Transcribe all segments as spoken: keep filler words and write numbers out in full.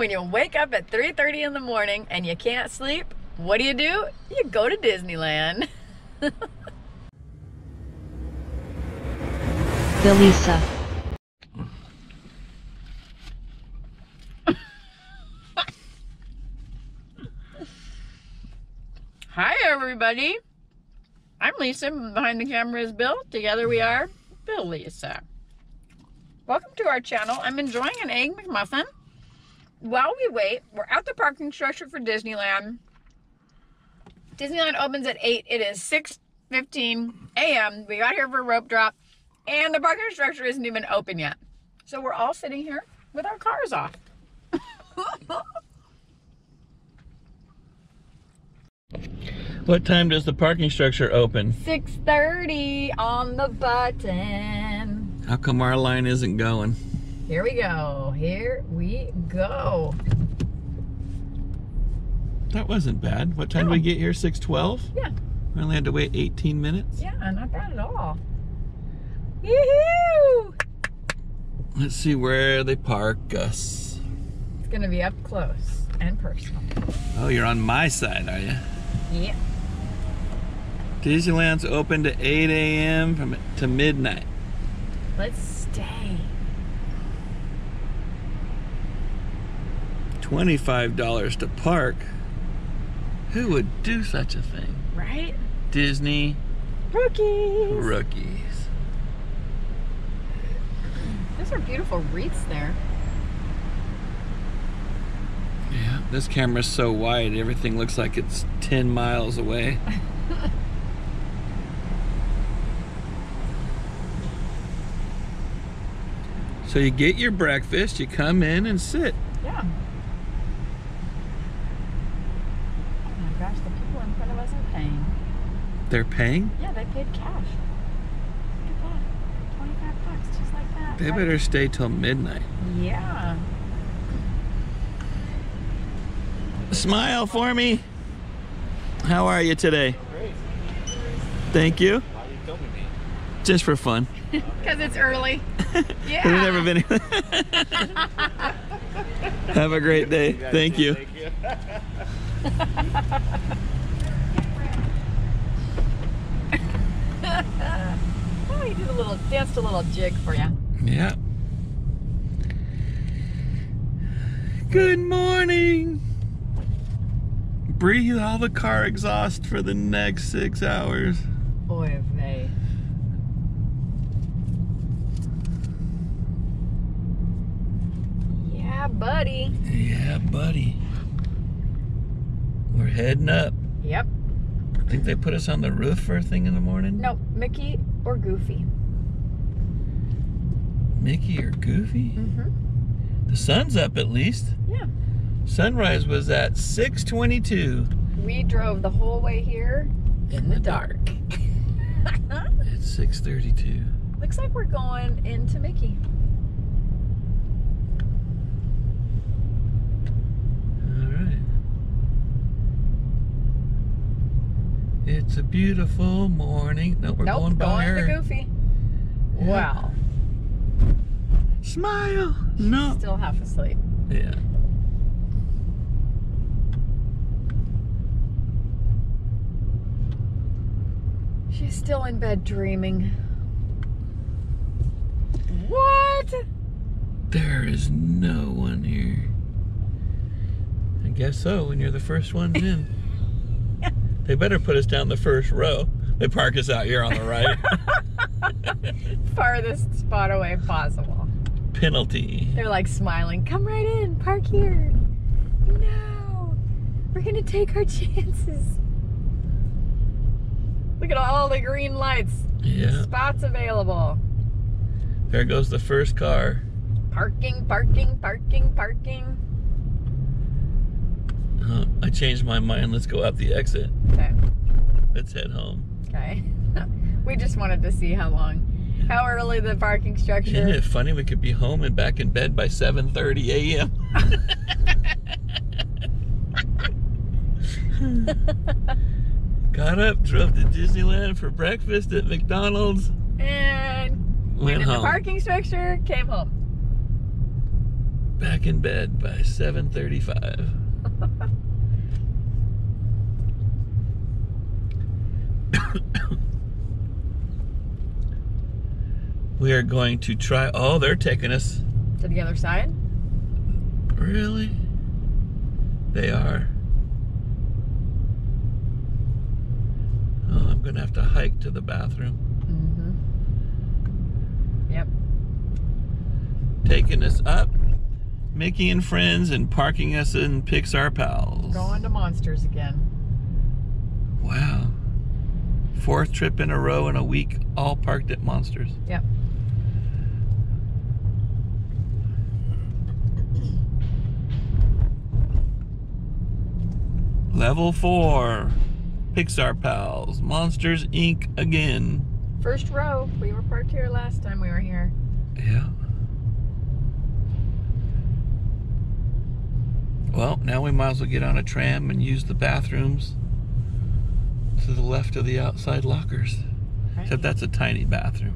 When you wake up at three thirty in the morning and you can't sleep, what do you do? You go to Disneyland. Billisa. Hi everybody, I'm Lisa, behind the camera is Bill, together we are Billisa. Welcome to our channel. I'm enjoying an Egg McMuffin. While we wait, we're at the parking structure for Disneyland. Disneyland opens at eight, it is six fifteen a m We got here for a rope drop and the parking structure isn't even open yet. So we're all sitting here with our cars off. What time does the parking structure open? six thirty on the button. How come our line isn't going? Here we go. Here we go. That wasn't bad. What time no. did we get here? six twelve? Yeah. We only had to wait eighteen minutes? Yeah, not bad at all. Yoo-hoo! Let's see where they park us. It's going to be up close and personal. Oh, you're on my side, are you? Yeah. Disneyland's open to eight a m to midnight. Let's stay. twenty-five dollars to park. Who would do such a thing? Right? Disney Rookies. Rookies. Those are beautiful wreaths there. Yeah, this camera's so wide, everything looks like it's ten miles away. So you get your breakfast, you come in and sit. Yeah. Oh my gosh, the people in front of us are paying. They're paying? Yeah, they paid cash. Look at that. twenty-five bucks, just like that. They right? better stay till midnight. Yeah. Smile for me. How are you today? Great. Thank you. Why are you filming me? Just for fun. Because it's early. Yeah. We've never been here. Have a great day. You Thank, you. Thank you. Oh, he did a little, danced a little jig for you. Yeah. Good morning. Breathe all the car exhaust for the next six hours. Boy, have they. Yeah, buddy. Yeah, buddy. We're heading up. Yep. I think they put us on the roof first thing in the morning. Nope, Mickey or Goofy. Mickey or Goofy? Mm-hmm. The sun's up at least. Yeah. Sunrise was at six twenty-two. We drove the whole way here in the dark. It's six thirty-two. Looks like we're going into Mickey. All right. It's a beautiful morning. No, we're nope, going by her. Nope, going to Goofy. Yeah. Wow. Smile. She's no. still half asleep. Yeah. She's still in bed dreaming. What? There is no one here. I guess so, when you're the first ones in. They better put us down the first row. They park us out here on the right. Farthest spot away possible. Penalty. They're like smiling. Come right in. Park here. No. We're going to take our chances. Look at all the green lights. Yeah. Spots available. There goes the first car. Parking, parking, parking, parking. Uh, I changed my mind. Let's go out the exit. Okay. Let's head home. Okay. We just wanted to see how long, how early the parking structure. Isn't it funny? We could be home and back in bed by seven thirty a m Got up, drove to Disneyland for breakfast at McDonald's. And went in the parking structure, came home. back in bed by seven thirty-five. We are going to try... Oh, they're taking us. To the other side? Really? They are. Oh, I'm going to have to hike to the bathroom. Mm-hmm. Yep. Taking us up, Mickey and Friends, and parking us in Pixar Pals. Going to Monsters again. Wow. Fourth trip in a row in a week, all parked at Monsters. Yep. Level four, Pixar Pals, Monsters Incorporated again. First row. We were parked here last time we were here. Yeah. Well, now we might as well get on a tram and use the bathrooms to the left of the outside lockers. Right. Except that's a tiny bathroom.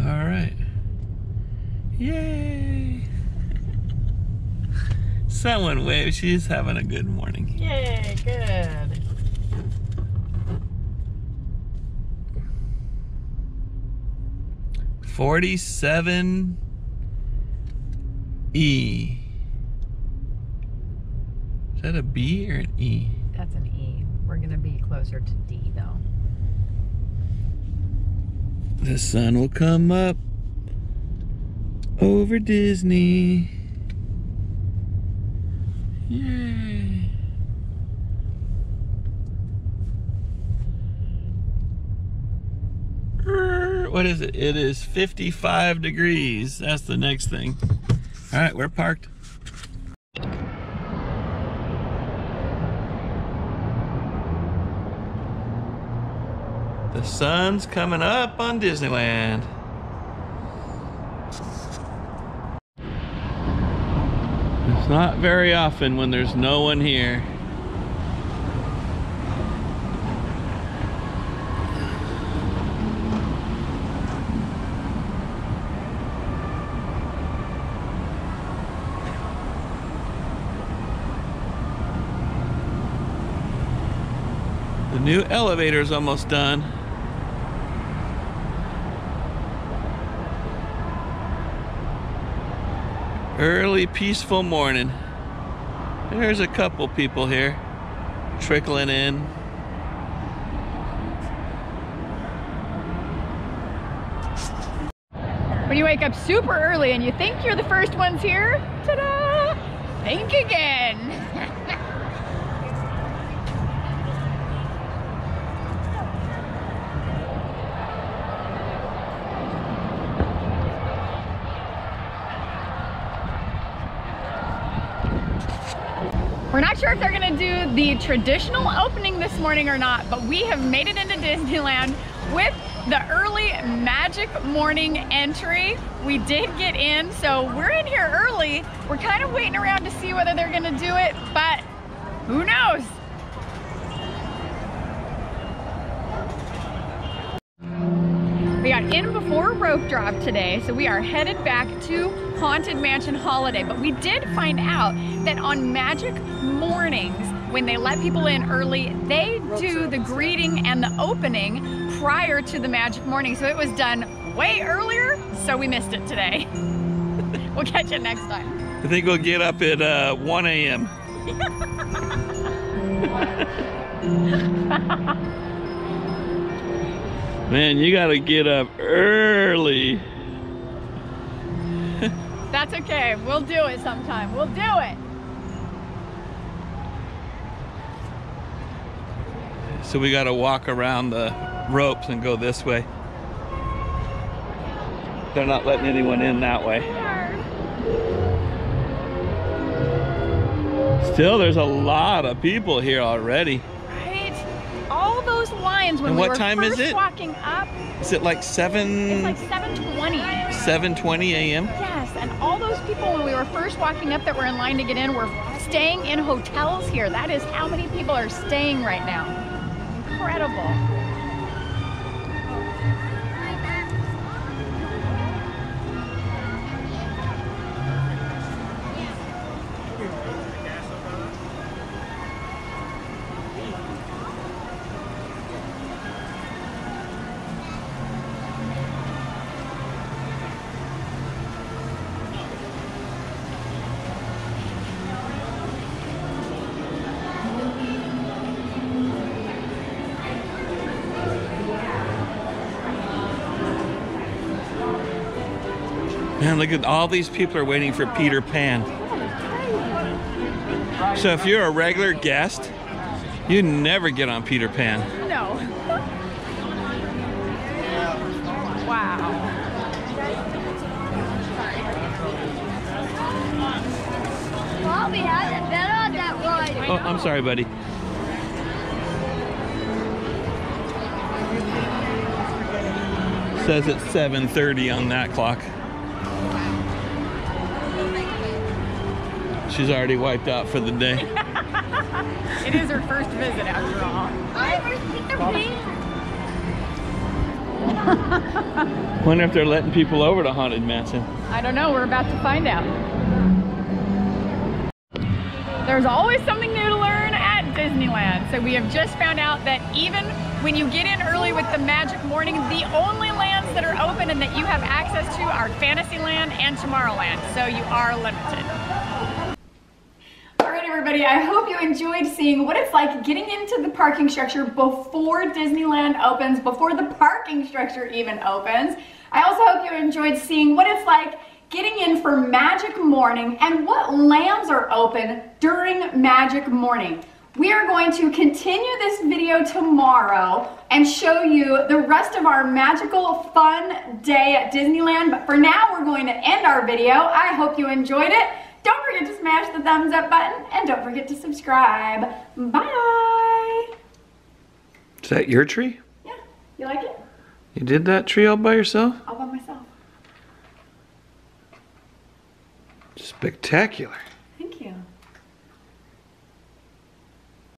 All right. Yay! Someone wave. She's having a good morning. Yay, good. forty-seven E. Is that a B or an E? That's an E. We're going to be closer to D, though. The sun will come up over Disney. Yay. What is it? It is fifty-five degrees. That's the next thing. All right, we're parked. The sun's coming up on Disneyland. It's not very often when there's no one here. The new elevator is almost done. Early, peaceful morning. There's a couple people here trickling in. When you wake up super early and you think you're the first ones here, ta-da! Think again. We're not sure if they're gonna do the traditional opening this morning or not, but we have made it into Disneyland with the early Magic Morning entry. We did get in, so we're in here early. We're kind of waiting around to see whether they're gonna do it, but who knows? We got in before rope drop today, so we are headed back to Haunted Mansion Holiday. But we did find out that on Magic Mornings, when they let people in early, they do the greeting and the opening prior to the Magic Morning. So it was done way earlier, so we missed it today. We'll catch you next time. I think we'll get up at uh, one A M Man, you gotta get up early. That's okay, we'll do it sometime. We'll do it. So we gotta walk around the ropes and go this way. They're not letting anyone in that way. Still, there's a lot of people here already. All those lines when and we what were time first is it? walking up. Is it like seven? It's like seven twenty. seven twenty A M? Yes, and all those people when we were first walking up that were in line to get in were staying in hotels here. That is how many people are staying right now. Incredible. Man, look at all these people are waiting for Peter Pan. So if you're a regular guest, you never get on Peter Pan. No. Wow. Well, we haven't been on that ride. Oh, I'm sorry, buddy. It says it's seven thirty on that clock. She's already wiped out for the day. It is her first visit after all. I oh. Wonder if they're letting people over to Haunted Mansion. I don't know, we're about to find out. There's always something new to learn at Disneyland. So we have just found out that even when you get in early with the Magic Morning, the only lands that are open and that you have access to are Fantasyland and Tomorrowland. So you are limited. Everybody, I hope you enjoyed seeing what it's like getting into the parking structure before Disneyland opens, before the parking structure even opens. I also hope you enjoyed seeing what it's like getting in for Magic Morning and what lands are open during Magic Morning. We are going to continue this video tomorrow and show you the rest of our magical fun day at Disneyland, but for now we're going to end our video. I hope you enjoyed it. Don't forget to smash the thumbs up button and don't forget to subscribe. Bye. Is that your tree? Yeah. You like it? You did that tree all by yourself? All by myself. Spectacular.